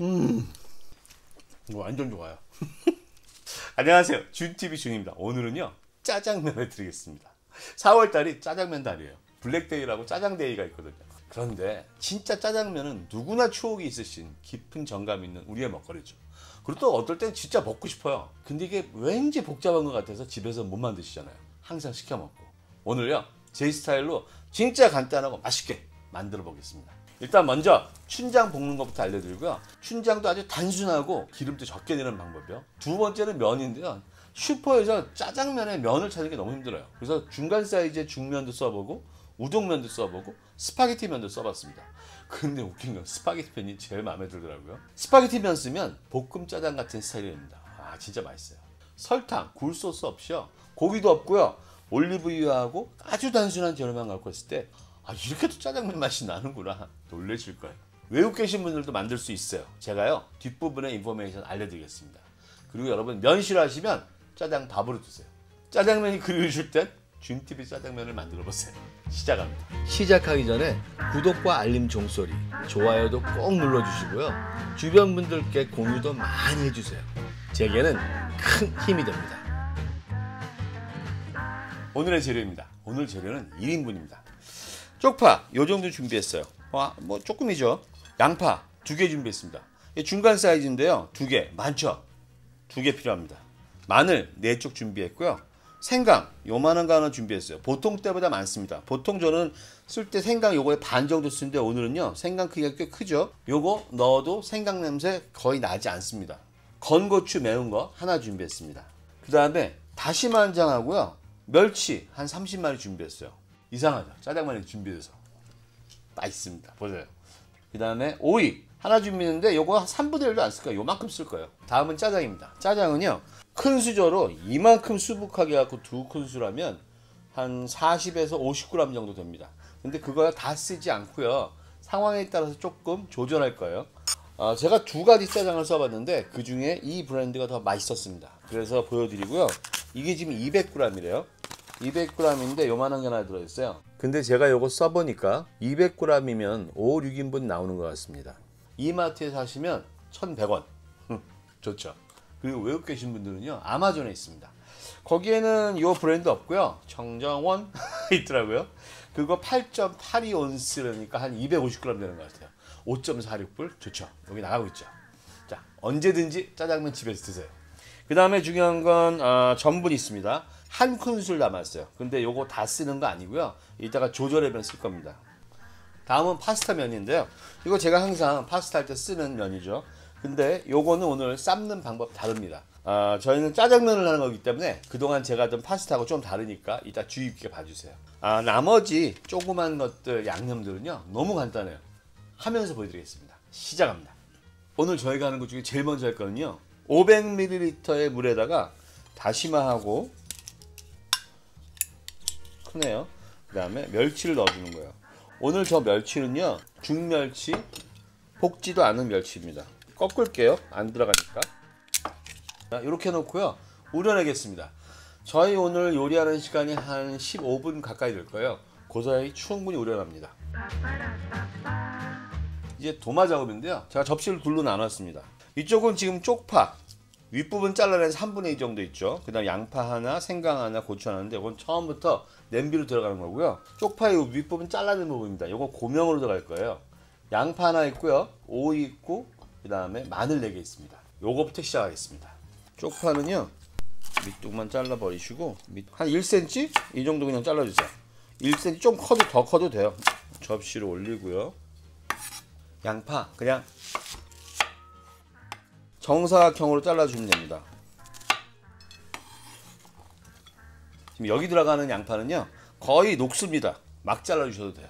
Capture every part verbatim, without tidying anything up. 음, 이거 완전 좋아요. 안녕하세요, 준티비 준입니다. 오늘은요 짜장면을 드리겠습니다. 사월달이 짜장면 달이에요. 블랙데이라고 짜장데이가 있거든요. 그런데 진짜 짜장면은 누구나 추억이 있으신 깊은 정감 있는 우리의 먹거리죠. 그리고 또 어떨 땐 진짜 먹고 싶어요. 근데 이게 왠지 복잡한 것 같아서 집에서 못 만드시잖아요. 항상 시켜 먹고. 오늘요 제 스타일로 진짜 간단하고 맛있게 만들어 보겠습니다. 일단 먼저 춘장 볶는 것부터 알려드리고요. 춘장도 아주 단순하고 기름도 적게 내는 방법이요. 두 번째는 면인데요. 슈퍼에서 짜장면에 면을 찾는 게 너무 힘들어요. 그래서 중간 사이즈의 중면도 써보고 우동면도 써보고 스파게티면도 써봤습니다. 근데 웃긴 건 스파게티면이 제일 마음에 들더라고요. 스파게티면 쓰면 볶음 짜장 같은 스타일입니다. 아 진짜 맛있어요. 설탕, 굴소스 없이요. 고기도 없고요. 올리브유하고 아주 단순한 재료만 갖고 있을 때 아, 이렇게도 짜장면 맛이 나는구나. 놀라실 거예요. 외국 계신 분들도 만들 수 있어요. 제가요 뒷부분에 인포메이션 알려드리겠습니다. 그리고 여러분 면 싫어하시면 짜장 밥으로 드세요. 짜장면이 그리우실 땐 준티비 짜장면을 만들어 보세요. 시작합니다. 시작하기 전에 구독과 알림 종소리, 좋아요도 꼭 눌러주시고요. 주변 분들께 공유도 많이 해주세요. 제게는 큰 힘이 됩니다. 오늘의 재료입니다. 오늘 재료는 일 인분입니다. 쪽파 요정도 준비했어요. 와, 뭐 조금이죠. 양파 두 개 준비했습니다. 중간 사이즈인데요. 두 개 많죠? 두 개 필요합니다. 마늘 네 쪽 준비했고요. 생강 요만한 거 하나 준비했어요. 보통 때보다 많습니다. 보통 저는 쓸 때 생강 요거에 반 정도 쓰는데 오늘은요 생강 크기가 꽤 크죠. 요거 넣어도 생강 냄새 거의 나지 않습니다. 건고추 매운 거 하나 준비했습니다. 그 다음에 다시마 한 장 하고요. 멸치 한 삼십 마리 준비했어요. 이상하죠? 짜장면이 준비돼서 맛있습니다. 보세요. 그 다음에 오이 하나 준비했는데 요거 삼분의 일도 안 쓸 거예요. 요만큼 쓸 거예요. 다음은 짜장입니다. 짜장은요 큰 수저로 이만큼 수북하게 갖고 두 큰술하면 한 사십에서 오십 그램 정도 됩니다. 근데 그거 다 쓰지 않고요 상황에 따라서 조금 조절할 거예요. 어, 제가 두 가지 짜장을 써봤는데 그 중에 이 브랜드가 더 맛있었습니다. 그래서 보여드리고요. 이게 지금 이백 그램이래요. 이백 그램인데 요만한 게 하나 들어있어요. 근데 제가 요거 써보니까 이백 그램이면 오, 육 인분 나오는 것 같습니다. 이마트에 사시면 천백 원. 좋죠. 그리고 외국 계신 분들은요 아마존에 있습니다. 거기에는 요 브랜드 없고요 청정원 있더라고요. 그거 팔 점 팔이 온스라니까 한 이백오십 그램 되는 것 같아요. 오 점 사육 불 좋죠. 여기 나가고 있죠. 자, 언제든지 짜장면 집에서 드세요. 그 다음에 중요한 건 어, 전분이 있습니다. 한 큰술 남았어요. 근데 요거 다 쓰는 거 아니고요 이따가 조절해면 쓸 겁니다. 다음은 파스타 면인데요 이거 제가 항상 파스타 할 때 쓰는 면이죠. 근데 요거는 오늘 삶는 방법 다릅니다. 아, 저희는 짜장면을 하는 거기 때문에 그동안 제가 하던 파스타하고 좀 다르니까 이따 주의 깊게 봐주세요. 아, 나머지 조그만 것들 양념들은요 너무 간단해요. 하면서 보여드리겠습니다. 시작합니다. 오늘 저희가 하는 것 중에 제일 먼저 할 거는요 오백 밀리리터의 물에다가 다시마하고 크네요. 그 다음에 멸치를 넣어주는 거예요. 오늘 저 멸치는요 중멸치, 볶지도 않은 멸치입니다. 꺾을게요. 안 들어가니까. 자, 이렇게 놓고요 우려내겠습니다. 저희 오늘 요리하는 시간이 한 십오 분 가까이 될 거예요. 그 사이 충분히 우려납니다. 이제 도마 작업인데요 제가 접시를 둘로 나눴습니다. 이쪽은 지금 쪽파 윗부분 잘라낸 삼분의 이 정도 있죠. 그 다음 양파 하나, 생강 하나, 고추 하나인데 이건 처음부터 냄비로 들어가는 거고요. 쪽파의 윗부분 잘라낸 부분입니다. 이거 고명으로 들어갈 거예요. 양파 하나 있고요. 오이 있고 그 다음에 마늘 네 개 있습니다. 요거부터 시작하겠습니다. 쪽파는요 밑쪽만 잘라버리시고 한 일 센티미터 이 정도 그냥 잘라주세요. 일 센티미터 좀 커도 더 커도 돼요. 접시로 올리고요. 양파 그냥 정사각형으로 잘라주면 됩니다. 지금 여기 들어가는 양파는요 거의 녹습니다. 막 잘라주셔도 돼요.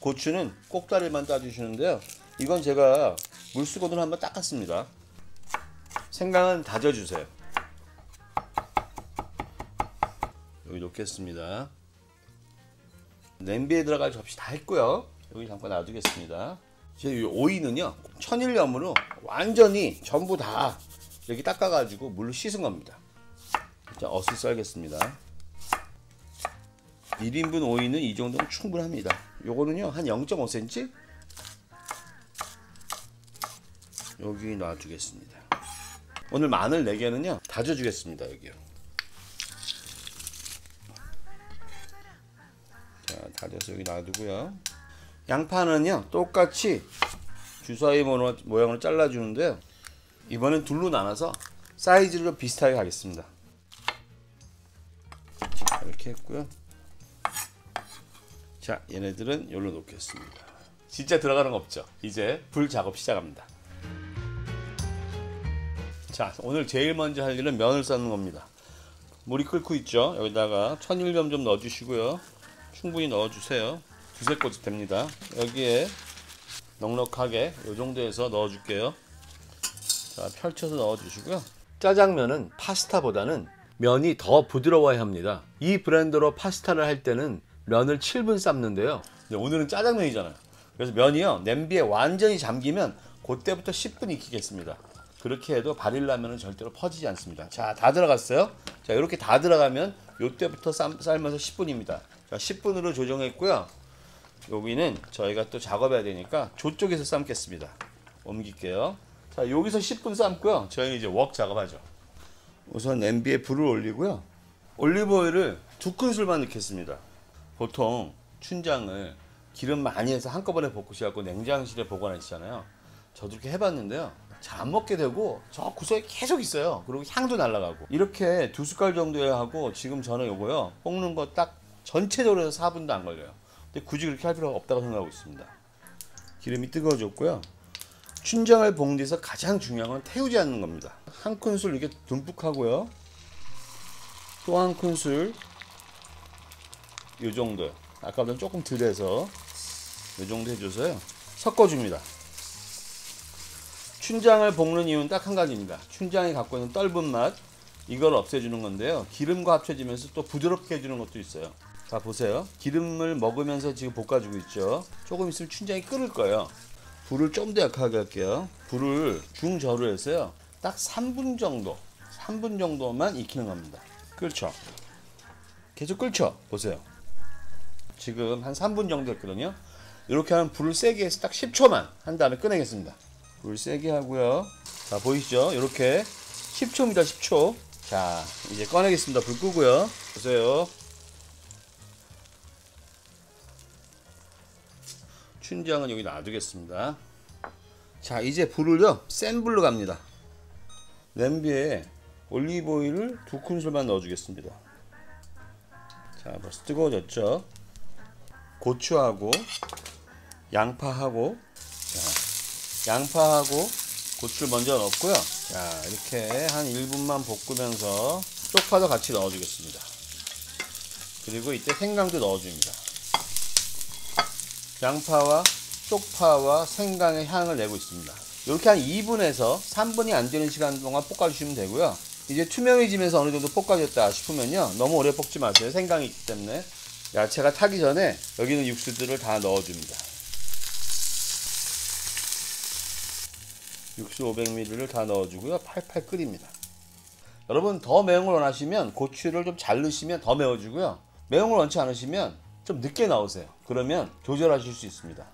고추는 꼭다리만 따주시는데요 이건 제가 물수건으로 한번 닦았습니다. 생강은 다져주세요. 여기 놓겠습니다. 냄비에 들어갈 접시 다 했고요 여기 잠깐 놔두겠습니다. 제 이 오이는요 천일염으로 완전히 전부 다 이렇게 닦아가지고 물로 씻은 겁니다. 자, 어슷 썰겠습니다. 일 인분 오이는 이 정도면 충분합니다. 요거는요 한 영 점 오 센티미터 여기 놔두겠습니다. 오늘 마늘 네 개는요 다져주겠습니다. 여기요. 자, 다져서 여기 놔두고요. 양파는요 똑같이 주사위 모양으로 잘라주는데요, 이번엔 둘로 나눠서 사이즈로 비슷하게 하겠습니다. 자, 이렇게 했고요. 자, 얘네들은 여기로 놓겠습니다. 진짜 들어가는 거 없죠? 이제 불 작업 시작합니다. 자, 오늘 제일 먼저 할 일은 면을 싸는 겁니다. 물이 끓고 있죠? 여기다가 천일염 좀 넣어주시고요. 충분히 넣어주세요. 두세 꼬집 됩니다. 여기에 넉넉하게 이 정도에서 넣어줄게요. 자, 펼쳐서 넣어주시고요. 짜장면은 파스타보다는 면이 더 부드러워야 합니다. 이 브랜드로 파스타를 할 때는 면을 칠 분 삶는데요. 오늘은 짜장면이잖아요. 그래서 면이요 냄비에 완전히 잠기면 그때부터 십 분 익히겠습니다. 그렇게 해도 바릴라면은 절대로 퍼지지 않습니다. 자, 다 들어갔어요. 자, 이렇게 다 들어가면 이때부터 삶아서 십 분입니다. 자, 십 분으로 조정했고요. 여기는 저희가 또 작업해야 되니까 저쪽에서 삶겠습니다. 옮길게요. 자, 여기서 십 분 삶고요. 저희는 이제 웍 작업하죠. 우선 냄비에 불을 올리고요. 올리브오일을 두 큰술만 넣겠습니다. 보통 춘장을 기름 많이 해서 한꺼번에 볶으셔갖고 냉장실에 보관하시잖아요. 저도 이렇게 해봤는데요. 잘 안 먹게 되고 저 구석에 계속 있어요. 그리고 향도 날아가고. 이렇게 두 숟갈 정도에 하고 지금 저는 요거요 볶는 거 딱 전체적으로 해서 사 분도 안 걸려요. 근데 굳이 그렇게 할 필요가 없다고 생각하고 있습니다. 기름이 뜨거워졌고요. 춘장을 볶는 데서 가장 중요한 건 태우지 않는 겁니다. 한 큰술 이렇게 듬뿍 하고요. 또 한 큰술 이 정도요. 아까보다 조금 덜 해서 이 정도 해줘서요. 섞어줍니다. 춘장을 볶는 이유는 딱 한 가지입니다. 춘장이 갖고 있는 떫은 맛, 이걸 없애주는 건데요. 기름과 합쳐지면서 또 부드럽게 해주는 것도 있어요. 자, 보세요. 기름을 먹으면서 지금 볶아주고 있죠. 조금 있으면 춘장이 끓을 거예요. 불을 좀 더 약하게 할게요. 불을 중저로 해서요. 딱 삼 분 정도, 삼 분 정도만 익히는 겁니다. 그렇죠? 계속 끓죠? 보세요. 지금 한 삼 분 정도 했거든요. 이렇게 하면 불을 세게 해서 딱 십 초만 한 다음에 꺼내겠습니다. 불 세게 하고요. 자, 보이시죠? 이렇게 십 초입니다. 십 초. 자, 이제 꺼내겠습니다. 불 끄고요. 보세요. 춘장은 여기 놔두겠습니다. 자, 이제 불을요 센 불로 갑니다. 냄비에 올리브오일을 두 큰술만 넣어주겠습니다. 자, 벌써 뜨거워졌죠? 고추하고 양파하고, 자, 양파하고 고추를 먼저 넣었고요. 자, 이렇게 한 일 분만 볶으면서 쪽파도 같이 넣어주겠습니다. 그리고 이때 생강도 넣어줍니다. 양파와 쪽파와 생강의 향을 내고 있습니다. 이렇게 한 이 분에서 삼 분이 안 되는 시간 동안 볶아주시면 되고요. 이제 투명해지면서 어느 정도 볶아졌다 싶으면요 너무 오래 볶지 마세요. 생강이 있기 때문에. 야채가 타기 전에 여기 있는 육수들을 다 넣어줍니다. 육수 오백 밀리리터를 다 넣어주고요. 팔팔 끓입니다. 여러분, 더 매운 걸 원하시면 고추를 좀 잘 넣으시면 더 매워지고요. 매운 걸 원치 않으시면 좀 늦게 넣으세요. 그러면 조절하실 수 있습니다.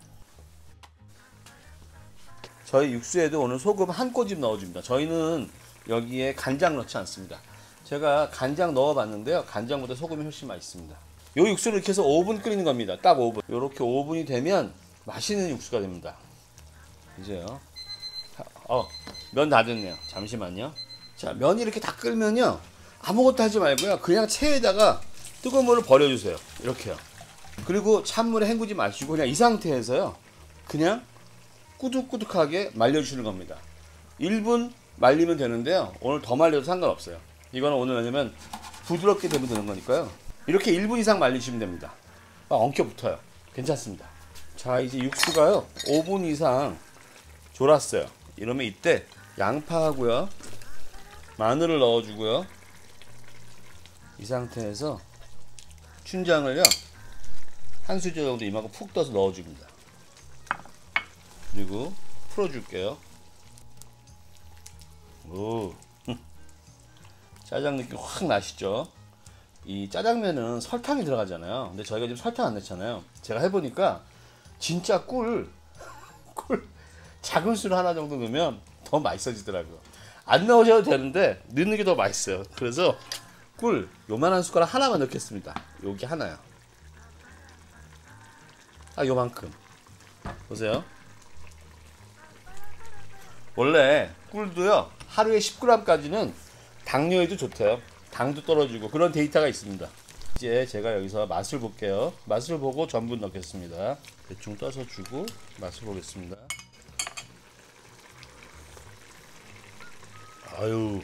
저희 육수에도 오늘 소금 한 꼬집 넣어줍니다. 저희는 여기에 간장 넣지 않습니다. 제가 간장 넣어봤는데요. 간장보다 소금이 훨씬 맛있습니다. 이 육수를 이렇게 해서 오 분 끓이는 겁니다. 딱 오 분. 이렇게 오 분이 되면 맛있는 육수가 됩니다. 이제요. 어, 면 다 됐네요. 잠시만요. 자, 면이 이렇게 다 끓면요 아무것도 하지 말고요 그냥 체에다가 뜨거운 물을 버려주세요. 이렇게요. 그리고 찬물에 헹구지 마시고 그냥 이 상태에서요 그냥 꾸둑꾸둑하게 말려주시는 겁니다. 일 분 말리면 되는데요 오늘 더 말려도 상관없어요. 이거는 오늘 왜냐면 부드럽게 되면 되는 거니까요. 이렇게 일 분 이상 말리시면 됩니다. 막 엉켜붙어요. 괜찮습니다. 자, 이제 육수가요 오 분 이상 졸았어요. 이러면 이때 양파하고요 마늘을 넣어주고요. 이 상태에서 춘장을요 한 수저 정도 이만큼 푹 떠서 넣어줍니다. 그리고 풀어줄게요. 오, 짜장 느낌 확 나시죠? 이 짜장면은 설탕이 들어가잖아요. 근데 저희가 지금 설탕 안 넣잖아요. 제가 해보니까 진짜 꿀, 꿀 작은 술 하나 정도 넣으면 더 맛있어지더라고요. 안 넣으셔도 되는데 넣는 게 더 맛있어요. 그래서 꿀 요만한 숟가락 하나만 넣겠습니다. 여기 하나요. 딱 요만큼. 보세요. 원래 꿀도요 하루에 십 그램까지는 당뇨에도 좋대요. 당도 떨어지고 그런 데이터가 있습니다. 이제 제가 여기서 맛을 볼게요. 맛을 보고 전분 넣겠습니다. 대충 떠서 주고 맛을 보겠습니다. 아유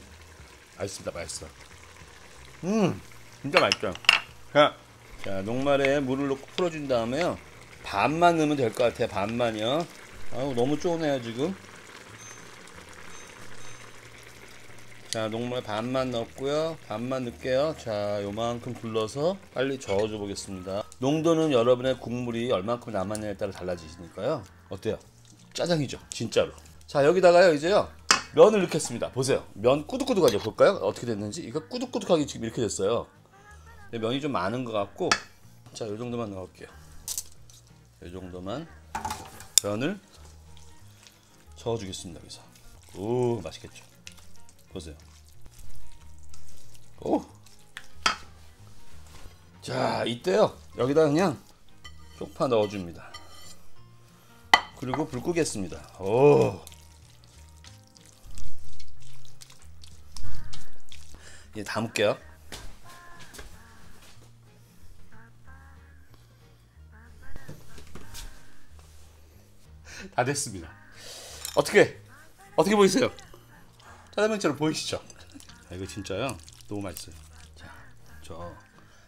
맛있습니다. 맛있어. 음 진짜 맛있죠. 자, 자 녹말에 물을 넣고 풀어준 다음에요 반만 넣으면 될 것 같아요. 반만요. 아유 너무 쪼네요 지금. 자 녹말 반만 넣었고요. 반만 넣을게요. 자 요만큼 둘러서 빨리 저어줘 보겠습니다. 농도는 여러분의 국물이 얼만큼 남았냐에 따라 달라지시니까요. 어때요? 짜장이죠 진짜로. 자 여기다가요 이제요 면을 넣겠습니다. 보세요. 면 꾸둑꾸둑하죠. 볼까요? 어떻게 됐는지. 이거 꾸둑꾸둑하게 지금 이렇게 됐어요. 근데 면이 좀 많은 것 같고 자 요 정도만 넣을게요. 요 정도만 면을 저어주겠습니다. 여기서. 오 맛있겠죠. 보세요. 오! 자, 이때요. 여기다 그냥 쪽파 넣어줍니다. 그리고 불 끄겠습니다. 오! 이제 담을게요. 다 됐습니다. 어떻게? 어떻게 보이세요? 짜장면처럼 보이시죠? 아, 이거 진짜요? 너무 맛있어요. 자, 저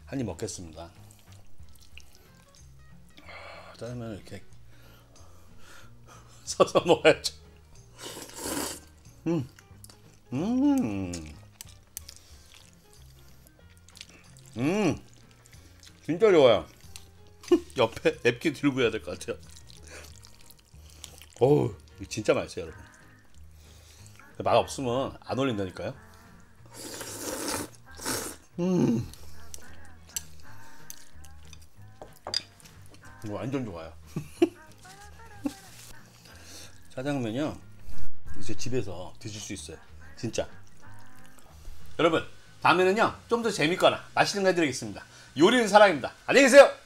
한 입 먹겠습니다. 아, 짜장면을 이렇게 서서 먹어야죠. 음, 음, 음, 진짜 좋아요. 옆에 앱기 들고 해야 될 것 같아요. 어우, 이거 진짜 맛있어요, 여러분. 맛 없으면 안 어울린다니까요. 음, 이거 완전 좋아요. 짜장면요 이제 집에서 드실 수 있어요 진짜. 여러분 다음에는요 좀 더 재밌거나 맛있는 거 해드리겠습니다. 요리는 사랑입니다. 안녕히 계세요.